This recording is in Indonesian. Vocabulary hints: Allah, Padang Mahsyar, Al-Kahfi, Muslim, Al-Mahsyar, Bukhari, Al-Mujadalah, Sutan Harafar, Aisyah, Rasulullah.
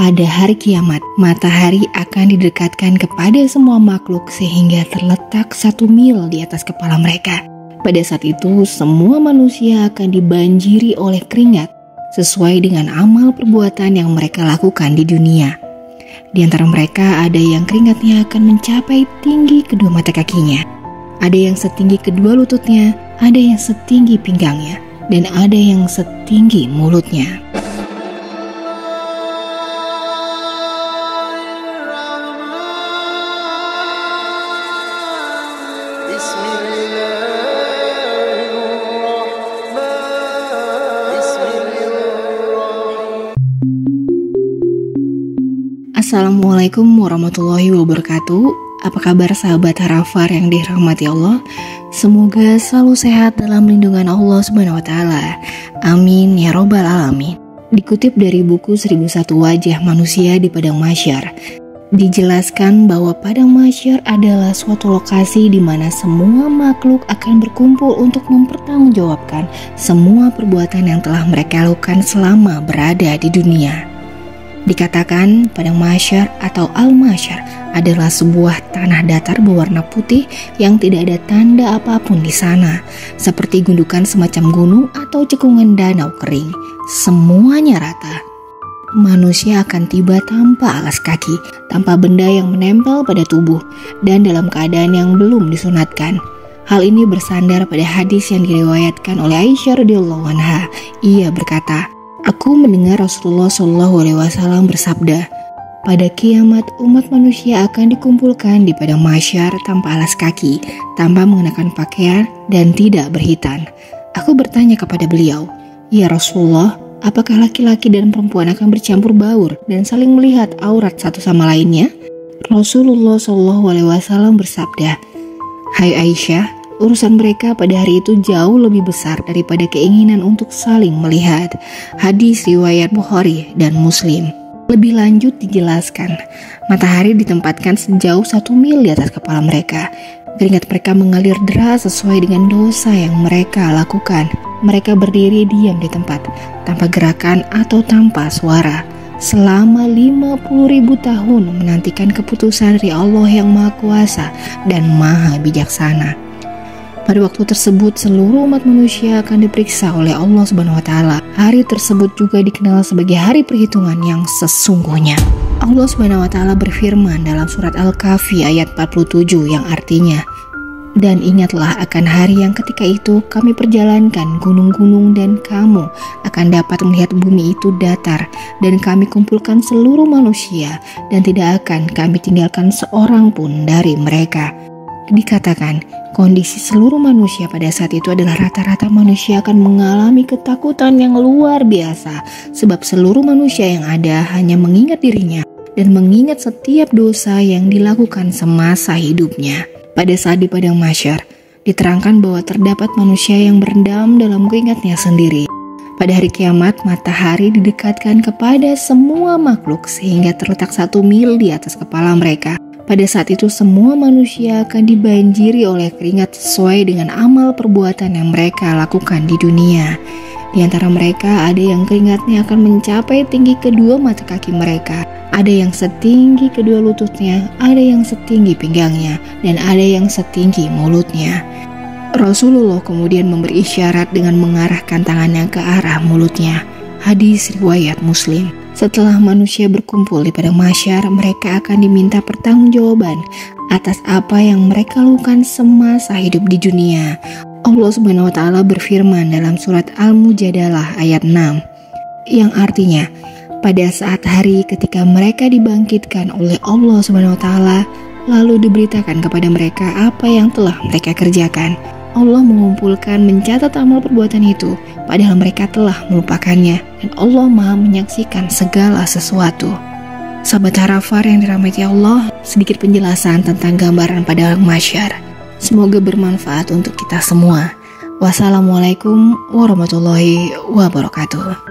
Pada hari kiamat, matahari akan didekatkan kepada semua makhluk sehingga terletak 1 mil di atas kepala mereka. Pada saat itu, semua manusia akan dibanjiri oleh keringat sesuai dengan amal perbuatan yang mereka lakukan di dunia. Di antara mereka ada yang keringatnya akan mencapai tinggi kedua mata kakinya, ada yang setinggi kedua lututnya, ada yang setinggi pinggangnya, dan ada yang setinggi mulutnya. Assalamualaikum warahmatullahi wabarakatuh. Apa kabar sahabat Harafar yang dirahmati Allah? Semoga selalu sehat dalam lindungan Allah SWT. Amin ya robbal alamin. Dikutip dari buku 1001 Wajah Manusia di Padang Mahsyar, dijelaskan bahwa Padang Mahsyar adalah suatu lokasi di mana semua makhluk akan berkumpul untuk mempertanggungjawabkan semua perbuatan yang telah mereka lakukan selama berada di dunia. Dikatakan Padang Mahsyar atau Al-Mahsyar adalah sebuah tanah datar berwarna putih yang tidak ada tanda apapun di sana, seperti gundukan semacam gunung atau cekungan danau kering. Semuanya rata. Manusia akan tiba tanpa alas kaki, tanpa benda yang menempel pada tubuh, dan dalam keadaan yang belum disunatkan. Hal ini bersandar pada hadis yang diriwayatkan oleh Aisyah radhiyallahu anha. Ia berkata, aku mendengar Rasulullah SAW bersabda, pada kiamat umat manusia akan dikumpulkan di Padang Mahsyar tanpa alas kaki, tanpa mengenakan pakaian, dan tidak berhitan. Aku bertanya kepada beliau, ya Rasulullah, apakah laki-laki dan perempuan akan bercampur baur dan saling melihat aurat satu sama lainnya? Rasulullah SAW bersabda, hai Aisyah, urusan mereka pada hari itu jauh lebih besar daripada keinginan untuk saling melihat. Hadis riwayat Bukhari dan Muslim. Lebih lanjut dijelaskan, matahari ditempatkan sejauh 1 mil di atas kepala mereka. Keringat mereka mengalir deras sesuai dengan dosa yang mereka lakukan. Mereka berdiri diam di tempat, tanpa gerakan atau tanpa suara, selama 50.000 tahun menantikan keputusan dari Allah yang Maha Kuasa dan Maha Bijaksana. Pada waktu tersebut seluruh umat manusia akan diperiksa oleh Allah SWT. Hari tersebut juga dikenal sebagai hari perhitungan yang sesungguhnya. Allah SWT berfirman dalam surat Al-Kahfi ayat 47 yang artinya, dan ingatlah akan hari yang ketika itu kami perjalankan gunung-gunung dan kamu akan dapat melihat bumi itu datar, dan kami kumpulkan seluruh manusia dan tidak akan kami tinggalkan seorang pun dari mereka. Dikatakan, kondisi seluruh manusia pada saat itu adalah rata-rata manusia akan mengalami ketakutan yang luar biasa, sebab seluruh manusia yang ada hanya mengingat dirinya dan mengingat setiap dosa yang dilakukan semasa hidupnya. Pada saat di Padang Mahsyar, diterangkan bahwa terdapat manusia yang berendam dalam keingatnya sendiri. Pada hari kiamat, matahari didekatkan kepada semua makhluk sehingga terletak 1 mil di atas kepala mereka. Pada saat itu semua manusia akan dibanjiri oleh keringat sesuai dengan amal perbuatan yang mereka lakukan di dunia. Di antara mereka ada yang keringatnya akan mencapai tinggi kedua mata kaki mereka, ada yang setinggi kedua lututnya, ada yang setinggi pinggangnya, dan ada yang setinggi mulutnya. Rasulullah kemudian memberi isyarat dengan mengarahkan tangannya ke arah mulutnya. Hadis riwayat Muslim. Setelah manusia berkumpul di Padang Mahsyar, mereka akan diminta pertanggungjawaban atas apa yang mereka lakukan semasa hidup di dunia. Allah SWT berfirman dalam surat Al-Mujadalah ayat 6 yang artinya, pada saat hari ketika mereka dibangkitkan oleh Allah SWT lalu diberitakan kepada mereka apa yang telah mereka kerjakan. Allah mengumpulkan mencatat amal perbuatan itu, padahal mereka telah melupakannya, dan Allah Maha menyaksikan segala sesuatu. Sahabat Harafar yang dirahmati Allah, sedikit penjelasan tentang gambaran Padang Mahsyar. Semoga bermanfaat untuk kita semua. Wassalamualaikum warahmatullahi wabarakatuh.